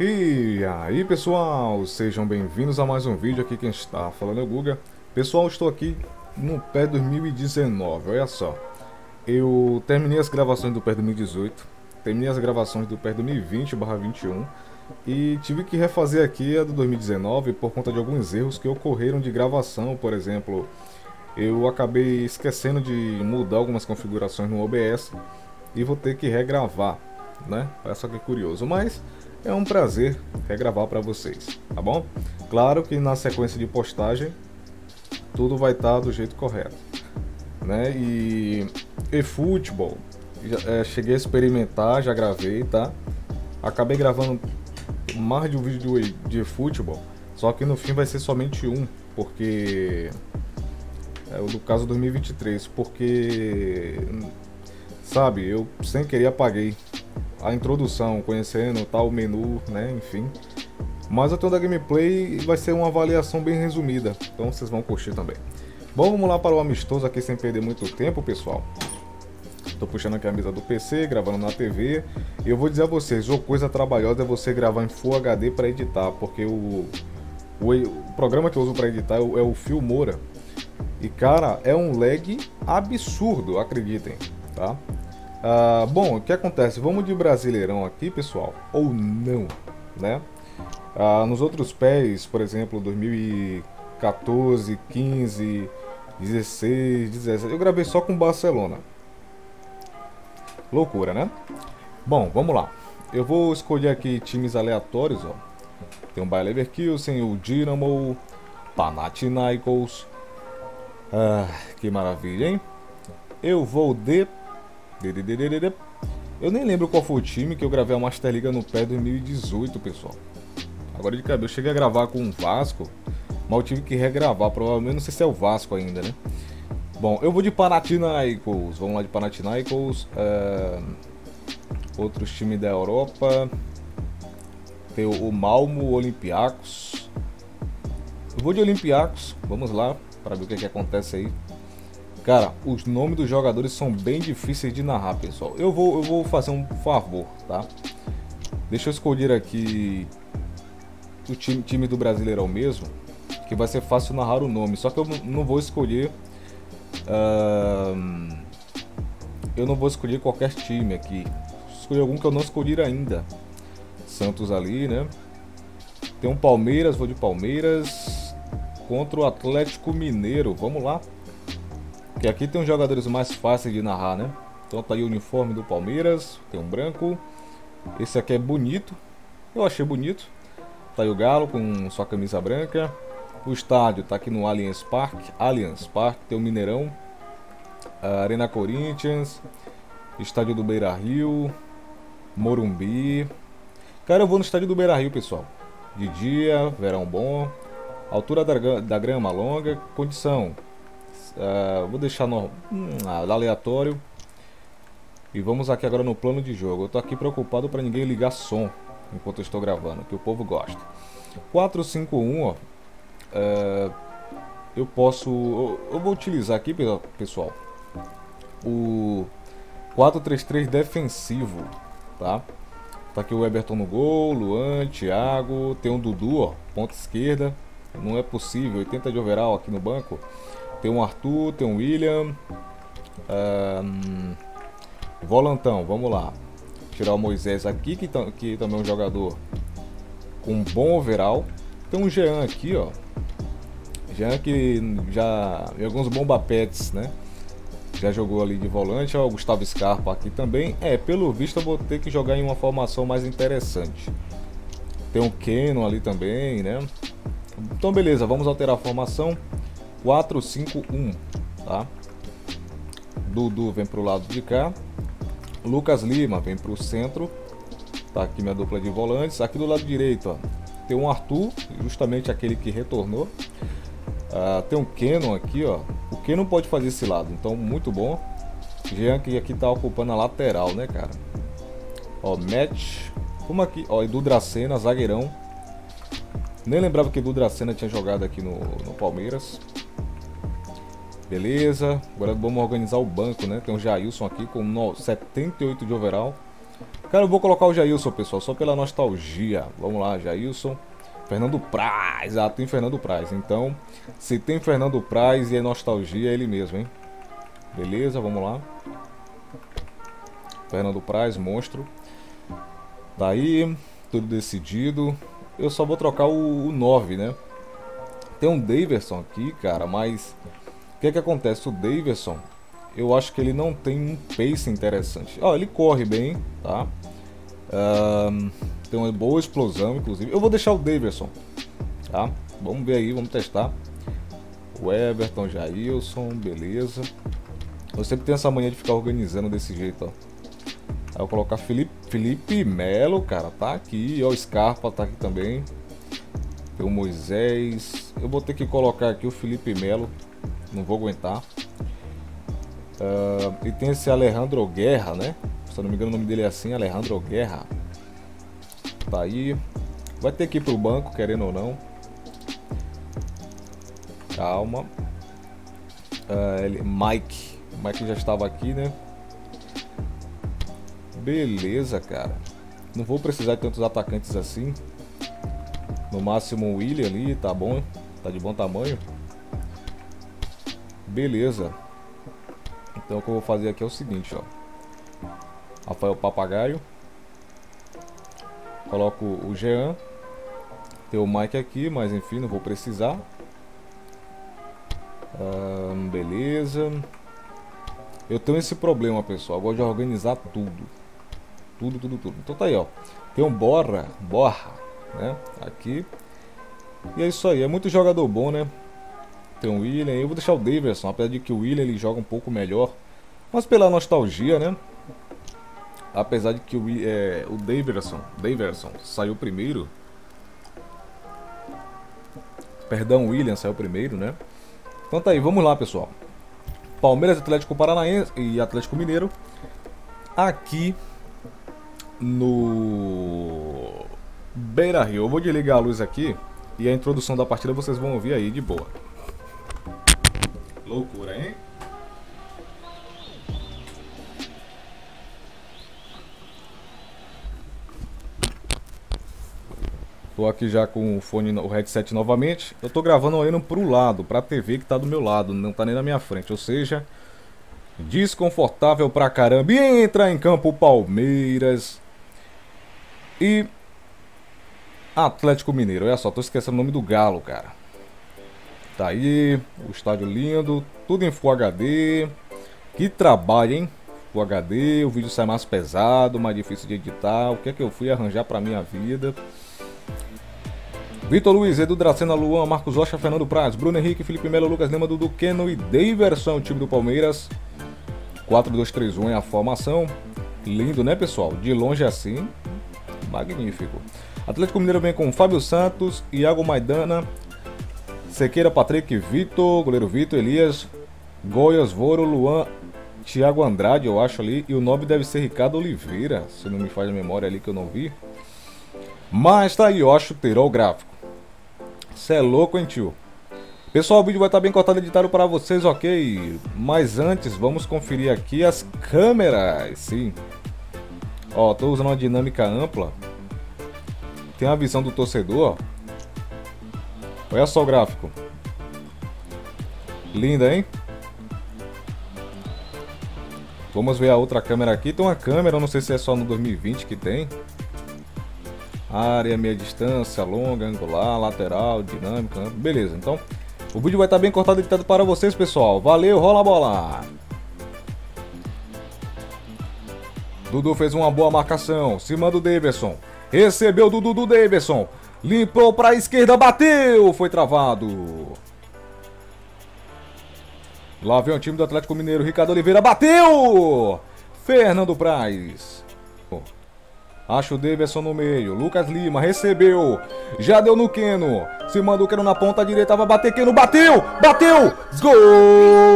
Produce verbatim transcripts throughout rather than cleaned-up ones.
E aí pessoal, sejam bem-vindos a mais um vídeo. Aqui quem está falando é o GuuGa. Pessoal, estou aqui no P E S dois mil e dezenove, olha só. Eu terminei as gravações do P E S dois mil e dezoito, terminei as gravações do P E S dois mil e vinte barra vinte e um e tive que refazer aqui a do dois mil e dezenove por conta de alguns erros que ocorreram de gravação. Por exemplo, eu acabei esquecendo de mudar algumas configurações no O B S e vou ter que regravar, né? Olha só que curioso, mas... é um prazer regravar para vocês, tá bom? Claro que na sequência de postagem tudo vai estar do jeito correto, né? E eFootball, é, cheguei a experimentar, já gravei, tá? Acabei gravando mais de um vídeo de, de eFootball, só que no fim vai ser somente um, porque é o do caso dois mil e vinte e três, porque sabe, eu sem querer apaguei a introdução, conhecendo tal menu, né, enfim. Mas eu tenho da gameplay e vai ser uma avaliação bem resumida, então vocês vão curtir também. Bom, vamos lá para o amistoso aqui sem perder muito tempo, pessoal. Estou puxando aqui a mesa do P C, gravando na T V. E eu vou dizer a vocês, uma coisa trabalhosa é você gravar em Full H D para editar, porque o, o, o programa que eu uso para editar é o, é o Filmora. E cara, é um lag absurdo, acreditem, tá? Uh, bom, o que acontece? Vamos de Brasileirão aqui, pessoal, ou não, né? Uh, nos outros pés, por exemplo, dois mil e quatorze, quinze, dezesseis, dezessete, eu gravei só com Barcelona. Loucura, né? Bom, vamos lá. Eu vou escolher aqui times aleatórios, ó. Tem o Bayer Leverkusen, o Dynamo, Panathinaikos. Ah, que maravilha, hein? Eu vou de... eu nem lembro qual foi o time que eu gravei a Master Liga no P E S dois mil e dezoito, pessoal. Agora de cabelo, eu cheguei a gravar com o Vasco, mas eu tive que regravar, provavelmente, não sei se é o Vasco ainda, né? Bom, eu vou de Panathinaikos, vamos lá de Panathinaikos. É... outros times da Europa. Tem o Malmö, o Olympiacos. Eu vou de Olympiacos, vamos lá, para ver o que, que acontece aí. Cara, os nomes dos jogadores são bem difíceis de narrar, pessoal. Eu vou, eu vou fazer um favor, tá? Deixa eu escolher aqui o time, time do Brasileirão mesmo, que vai ser fácil narrar o nome. Só que eu não vou escolher... Uh, eu não vou escolher qualquer time aqui. Vou escolher algum que eu não escolhi ainda. Santos ali, né? Tem um Palmeiras, vou de Palmeiras. Contra o Atlético Mineiro, vamos lá. Porque aqui tem os jogadores mais fáceis de narrar, né? Então tá aí o uniforme do Palmeiras, tem um branco. Esse aqui é bonito, eu achei bonito. Tá aí o Galo com sua camisa branca. O estádio tá aqui no Allianz Park, Allianz Park, tem o Mineirão, a Arena Corinthians, estádio do Beira Rio, Morumbi. Cara, eu vou no estádio do Beira Rio, pessoal. De dia, verão bom, altura da, da grama longa, condição... Uh, vou deixar no hum, aleatório. E vamos aqui agora no plano de jogo. Eu tô aqui preocupado para ninguém ligar som enquanto eu estou gravando, que o povo gosta. quatro cinco um, ó. Uh, eu posso... Eu, eu vou utilizar aqui, pessoal, o quatro três três defensivo, tá? Tá aqui o Everton no gol, Luan, Thiago. Tem um Dudu, ó, ponta esquerda. Não é possível, oitenta de overall aqui no banco. Tem um Arthur, tem um William. um, Volantão, vamos lá. Tirar o Moisés aqui, que, que também é um jogador com um bom overall. Tem um Jean aqui, ó. Jean que já... e alguns bomba pets, né? Já jogou ali de volante. Ó, o Gustavo Scarpa aqui também. É, pelo visto eu vou ter que jogar em uma formação mais interessante. Tem um Keno ali também, né? Então beleza, vamos alterar a formação. quatro cinco um, tá? Dudu vem pro lado de cá. Lucas Lima vem pro centro. Tá aqui minha dupla de volantes. Aqui do lado direito, ó, tem um Arthur, justamente aquele que retornou. Ah, tem um Keno aqui, ó. O Keno pode fazer esse lado, então muito bom. Jean que aqui tá ocupando a lateral, né, cara? Ó, Match. Como aqui, ó, Edu Dracena, zagueirão. Nem lembrava que Edu Dracena tinha jogado aqui no, no Palmeiras. Beleza, agora vamos organizar o banco, né? Tem o Jailson aqui com setenta e oito de overall. Cara, eu vou colocar o Jailson, pessoal, só pela nostalgia. Vamos lá, Jailson. Fernando Praz, ah, tem Fernando Praz. Então, se tem Fernando Praz e é nostalgia, é ele mesmo, hein? Beleza, vamos lá. Fernando Praz, monstro. Tá aí, tudo decidido. Eu só vou trocar o, o nove, né? Tem um Daverson aqui, cara, mas... O que é que acontece? O Daverson, eu acho que ele não tem um pace interessante. Ó, oh, ele corre bem, tá? Um, tem uma boa explosão, inclusive. Eu vou deixar o Daverson, tá? Vamos ver aí, vamos testar. O Everton, Jailson, beleza. Eu sempre tenho essa mania de ficar organizando desse jeito, ó. Aí eu vou colocar Felipe, Felipe Melo, cara, tá aqui. Ó, o Scarpa tá aqui também. Tem o Moisés. Eu vou ter que colocar aqui o Felipe Melo. Não vou aguentar. Uh, e tem esse Alejandro Guerra, né? Se eu não me engano o nome dele é assim, Alejandro Guerra. Tá aí. Vai ter que ir pro banco, querendo ou não. Calma. Uh, ele, Mike. O Mike já estava aqui, né? Beleza, cara. Não vou precisar de tantos atacantes assim. No máximo o William ali, tá bom. Tá de bom tamanho. Beleza. Então o que eu vou fazer aqui é o seguinte, ó. Rafael Papagaio. Coloco o Jean. Tem o Mike aqui, mas enfim, não vou precisar. Ah, beleza. Eu tenho esse problema, pessoal. Eu gosto de organizar tudo. Tudo, tudo, tudo. Então tá aí, ó. Tem um Borra, Borra, né? Aqui. E é isso aí. É muito jogador bom, né? Tem o William. Eu vou deixar o Daverson, apesar de que o William ele joga um pouco melhor. Mas pela nostalgia, né? Apesar de que o, é, o Daverson, Daverson saiu primeiro. Perdão, o William saiu primeiro, né? Então tá aí. Vamos lá, pessoal. Palmeiras, Atlético Paranaense e Atlético Mineiro. Aqui no Beira Rio. Eu vou desligar a luz aqui e a introdução da partida vocês vão ouvir aí de boa. Loucura, hein? Tô aqui já com o fone, o headset novamente. Eu tô gravando olhando pro lado, pra T V que tá do meu lado, não tá nem na minha frente. Ou seja, desconfortável pra caramba. E entra em campo Palmeiras e Atlético Mineiro. Olha só, tô esquecendo o nome do Galo, cara. Tá aí, o estádio lindo, tudo em Full H D. Que trabalho, hein? Full H D, o vídeo sai mais pesado, mais difícil de editar. O que é que eu fui arranjar pra minha vida? Vitor Luiz, Edu Dracena, Luan, Marcos Rocha, Fernando Praz, Bruno Henrique, Felipe Melo, Lucas Lima, Dudu, Keno e Daverson, o time do Palmeiras. quatro dois três um é a formação. Lindo, né, pessoal? De longe assim, magnífico. Atlético Mineiro vem com Fábio Santos, Iago Maidana, Sequeira, Patrick, Vitor, goleiro Vitor, Elias, Goias, Voro, Luan, Thiago Andrade, eu acho ali. E o nove deve ser Ricardo Oliveira, se não me faz a memória ali que eu não vi. Mas tá aí, ó, chuteirol gráfico. Cê é louco, hein, tio? Pessoal, o vídeo vai estar bem cortado e editado para vocês, ok? Mas antes, vamos conferir aqui as câmeras, sim. Ó, tô usando uma dinâmica ampla. Tem a visão do torcedor, ó. Olha só o gráfico. Linda, hein? Vamos ver a outra câmera aqui. Tem uma câmera, não sei se é só no dois mil e vinte que tem. Área, meia distância, longa, angular, lateral, dinâmica, beleza. Então, o vídeo vai estar bem cortado e editado para vocês, pessoal. Valeu, rola a bola! Dudu fez uma boa marcação, se manda o Daverson. Recebeu do Dudu Daverson, limpou para a esquerda, bateu, foi travado. Lá vem o time do Atlético Mineiro, Ricardo Oliveira, bateu! Fernando Praz. Acho o Daverson no meio, Lucas Lima recebeu, já deu no Keno, se mandou o Keno na ponta direita, vai bater Keno, bateu, bateu, gol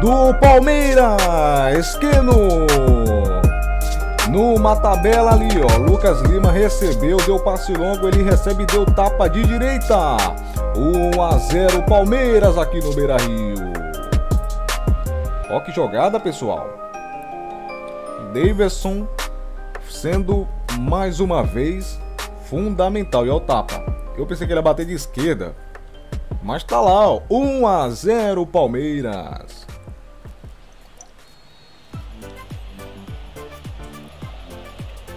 do Palmeiras, Keno, numa tabela ali, ó, Lucas Lima recebeu, deu passe longo, ele recebe, deu tapa de direita, um a zero Palmeiras aqui no Beira Rio. Ó que jogada, pessoal. Davidson sendo mais uma vez fundamental. E olha o tapa. Eu pensei que ele ia bater de esquerda, mas tá lá, ó. um a zero Palmeiras.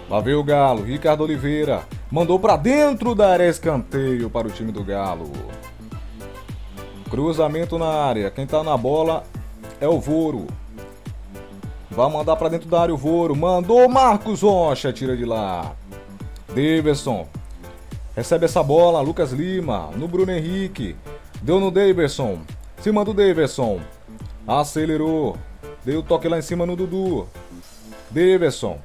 Lá veio o Galo. Ricardo Oliveira mandou pra dentro da área, escanteio para o time do Galo. Cruzamento na área. Quem tá na bola é o Voro. Vai mandar pra dentro da área o Voro. Mandou Marcos Rocha. Tira de lá. Davidson recebe essa bola. Lucas Lima no Bruno Henrique. Deu no Davidson. Cima do Davidson. Acelerou. Deu o toque lá em cima no Dudu. Davidson.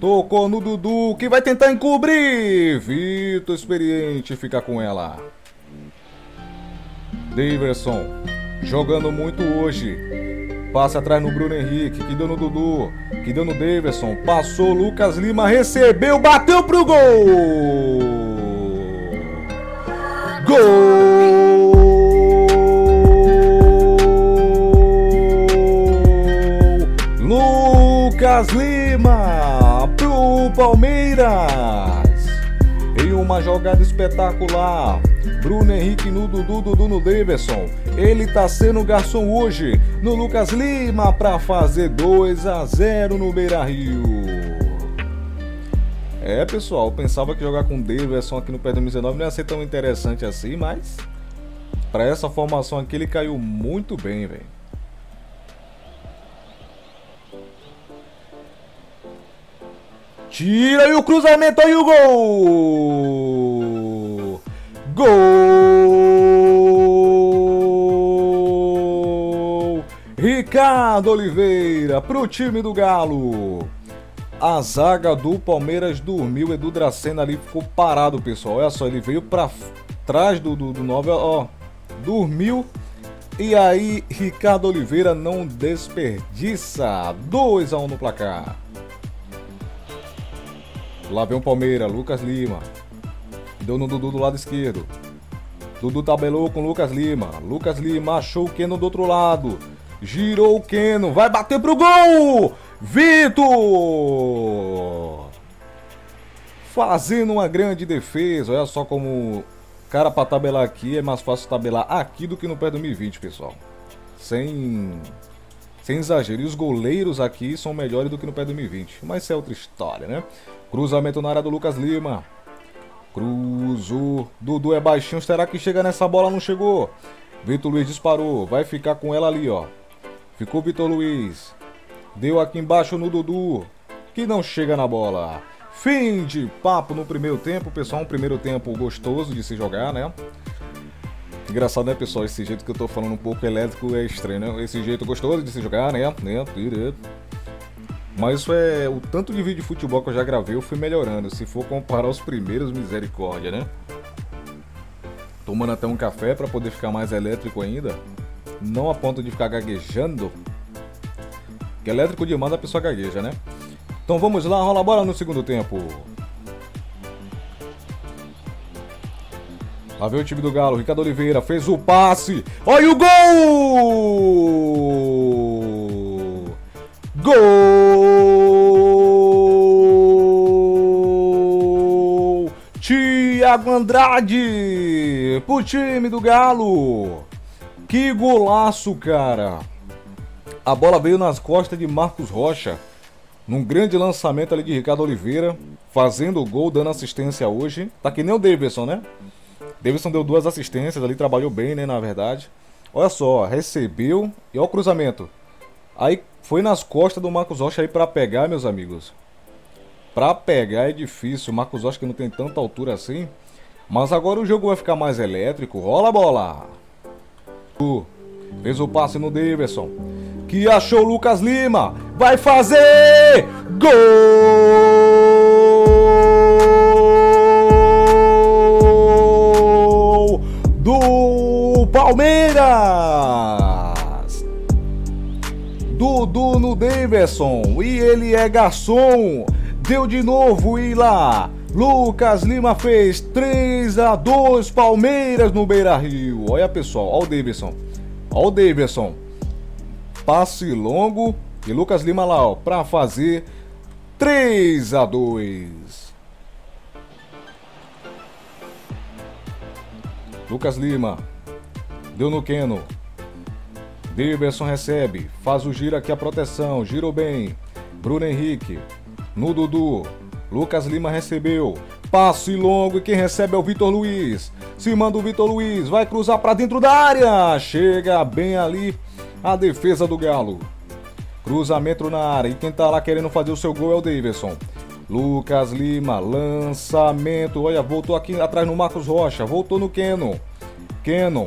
Tocou no Dudu, que vai tentar encobrir. Vitor experiente fica com ela. Davidson, jogando muito hoje. Passa atrás no Bruno Henrique, que deu no Dudu, que deu no Davidson. Passou Lucas Lima, recebeu, bateu pro gol. Gol! Lucas Lima pro Palmeiras em uma jogada espetacular. Bruno Henrique no Dudu, Dudu no Davidson. Ele tá sendo garçom hoje no Lucas Lima para fazer dois a zero no Beira Rio. É, pessoal, eu pensava que jogar com o Davidson aqui no P dois mil e dezenove não ia ser tão interessante assim, mas para essa formação aqui ele caiu muito bem, velho. Tira e o cruzamento aí, o gol! Gol! Ricardo Oliveira pro time do Galo. A zaga do Palmeiras dormiu. Edu Dracena ali ficou parado, pessoal. Olha só, ele veio pra trás do, do, do nove, ó. Dormiu. E aí, Ricardo Oliveira não desperdiça. dois a um no placar. Lá vem o Palmeiras, Lucas Lima. Deu no Dudu do lado esquerdo. Dudu tabelou com Lucas Lima. Lucas Lima achou o Keno do outro lado. Girou o Keno. Vai bater pro gol! Vitor! Fazendo uma grande defesa. Olha só como, cara, pra tabelar aqui é mais fácil tabelar aqui do que no P dois mil e vinte, pessoal. Sem... Sem exagero. E os goleiros aqui são melhores do que no P dois mil e vinte. Mas isso é outra história, né? Cruzamento na área do Lucas Lima. Cruzou. Dudu é baixinho. Será que chega nessa bola? Não chegou. Vitor Luiz disparou. Vai ficar com ela ali, ó. Ficou Vitor Luiz. Deu aqui embaixo no Dudu, que não chega na bola. Fim de papo no primeiro tempo, pessoal. Um primeiro tempo gostoso de se jogar, né? Engraçado, né, pessoal? Esse jeito que eu tô falando um pouco elétrico é estranho, né? Esse jeito gostoso de se jogar, né? Mas isso é... O tanto de vídeo de futebol que eu já gravei, eu fui melhorando. Se for comparar os primeiros, misericórdia, né? Tomando até um café pra poder ficar mais elétrico ainda. Não a ponto de ficar gaguejando. Que elétrico demais a pessoa gagueja, né? Então vamos lá, rola a bola no segundo tempo. Lá vem o time do Galo, Ricardo Oliveira fez o passe. Olha o gol! Gol! Thiago Andrade pro time do Galo. Que golaço, cara! A bola veio nas costas de Marcos Rocha. Num grande lançamento ali de Ricardo Oliveira, fazendo o gol, dando assistência hoje. Tá que nem o Davidson, né? Davidson deu duas assistências ali, trabalhou bem, né, na verdade. Olha só, recebeu e olha o cruzamento. Aí foi nas costas do Marcos Rocha aí pra pegar, meus amigos. Pra pegar é difícil, o Marcos Rocha que não tem tanta altura assim. Mas agora o jogo vai ficar mais elétrico, rola a bola. Fez o passe no Davidson, que achou o Lucas Lima, vai fazer gol! Do Palmeiras! Dudu no Davidson. E ele é garçom. Deu de novo e lá. Lucas Lima fez três a dois Palmeiras no Beira Rio. Olha, pessoal. Olha o Davidson. Olha o Davidson. passe longo e Lucas Lima lá, ó, para fazer três a dois. Lucas Lima deu no Keno. Davidson recebe, faz o giro aqui, a proteção, girou bem. Bruno Henrique no Dudu. Lucas Lima recebeu, passe longo e quem recebe é o Vitor Luiz. Se manda o Vitor Luiz, vai cruzar para dentro da área. Chega bem ali a defesa do Galo. Cruzamento na área e quem tá lá querendo fazer o seu gol é o Davidson. Lucas Lima, lançamento, olha, voltou aqui atrás no Marcos Rocha, voltou no Keno. Keno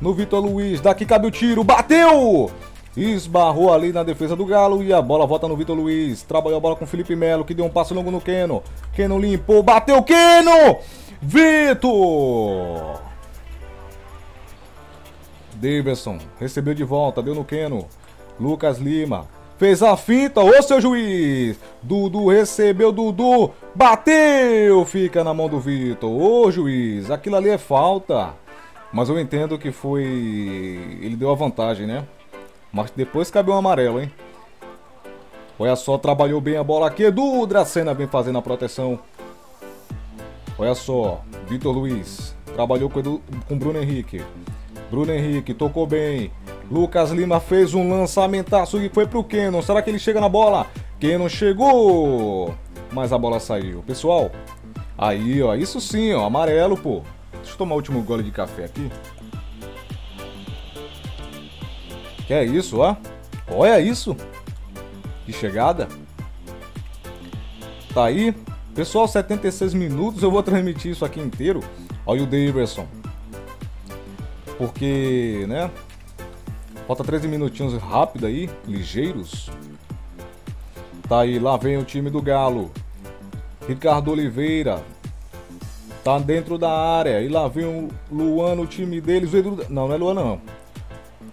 no Vitor Luiz, daqui cabe o tiro, bateu! Esbarrou ali na defesa do Galo e a bola volta no Vitor Luiz. Trabalhou a bola com o Felipe Melo, que deu um passe longo no Keno. Keno limpou, bateu, Keno! Vitor! Davidson recebeu de volta, deu no Keno. Lucas Lima fez a finta, ô seu juiz! Dudu recebeu, Dudu bateu! Fica na mão do Vitor, ô juiz, aquilo ali é falta. Mas eu entendo que foi... ele deu a vantagem, né? Mas depois cabeu um amarelo, hein? Olha só, trabalhou bem a bola aqui. Edu Dracena vem fazendo a proteção. Olha só, Vitor Luiz trabalhou com Edu, com Bruno Henrique. Bruno Henrique tocou bem. Lucas Lima fez um lançamentaço e foi pro Keno. Será que ele chega na bola? Keno chegou, mas a bola saiu. Pessoal, aí ó, isso sim, ó, amarelo, pô. Deixa eu tomar o último gole de café aqui. Que é isso, ó. Olha isso. Que chegada. Tá aí. Pessoal, setenta e seis minutos. Eu vou transmitir isso aqui inteiro. Olha o Davidson. Porque, né? Falta treze minutinhos rápido aí. Ligeiros. Tá aí. Lá vem o time do Galo. Ricardo Oliveira. Tá dentro da área. E lá vem o Luan no time deles. O Edu... Não, não é Luan, não.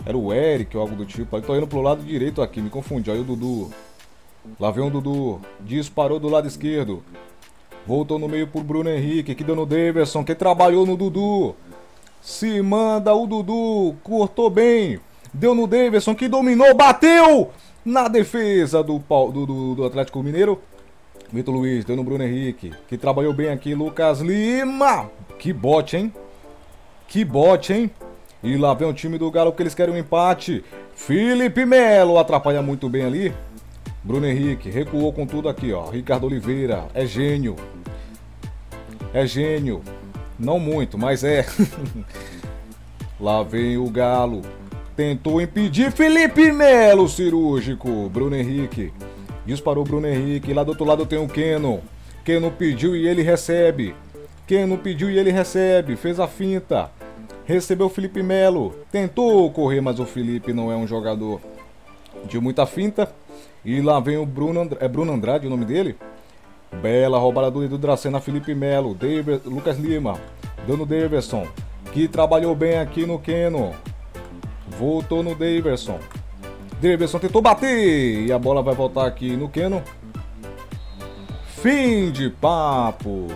Era o Eric ou algo do tipo. Eu tô indo pro lado direito aqui. Me confundi. Olha o Dudu. Lá vem o Dudu. Disparou do lado esquerdo. Voltou no meio pro Bruno Henrique. Que deu no Davidson. Que trabalhou no Dudu. Se manda o Dudu. Cortou bem. Deu no Davidson. Que dominou. Bateu na defesa do, do, do, do Atlético Mineiro. Vitor Luiz deu no Bruno Henrique, que trabalhou bem aqui, Lucas Lima. Que bote, hein? Que bote, hein? E lá vem o time do Galo, porque eles querem um empate. Felipe Melo atrapalha muito bem ali. Bruno Henrique recuou com tudo aqui, ó. Ricardo Oliveira é gênio. É gênio. Não muito, mas é. Lá vem o Galo. Tentou impedir Felipe Melo, cirúrgico. Bruno Henrique. Disparou o Bruno Henrique. Lá do outro lado tem o Keno. Keno pediu e ele recebe. Keno pediu e ele recebe. Fez a finta. Recebeu o Felipe Melo. Tentou correr, mas o Felipe não é um jogador de muita finta. E lá vem o Bruno Andrade. É Bruno Andrade o nome dele? Bela roubada do Edu Dracena. Felipe Melo. David... Lucas Lima. Deu no Davidson. Que trabalhou bem aqui no Keno. Voltou no Davidson. Davidson tentou bater e a bola vai voltar aqui no Keno. Fim de papo.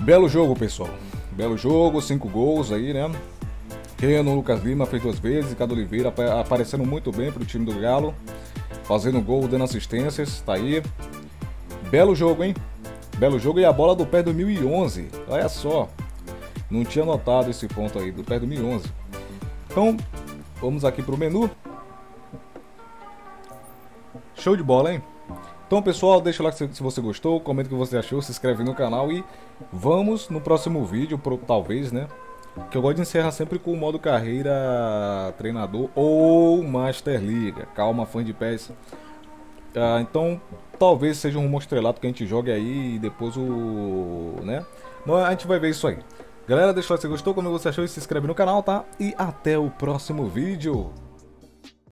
Belo jogo, pessoal. Belo jogo, cinco gols aí, né? Keno, Lucas Lima fez duas vezes. Ricardo Oliveira ap aparecendo muito bem pro time do Galo. Fazendo gol, dando assistências. Tá aí. Belo jogo, hein? Belo jogo e a bola do pé dois mil e onze. Olha só. Não tinha notado esse ponto aí, do pé dois mil e onze. Então, vamos aqui pro menu. Show de bola, hein? Então, pessoal, deixa o like se você gostou, comenta o que você achou, se inscreve no canal e vamos no próximo vídeo, pro, talvez, né? Que eu gosto de encerrar sempre com o modo carreira treinador ou Master Liga. Calma, fã de P E S. Ah, então, talvez seja um rumo estrelado que a gente jogue aí e depois o... né? Mas a gente vai ver isso aí. Galera, deixa o like se gostou, comenta o que você achou e se inscreve no canal, tá? E até o próximo vídeo.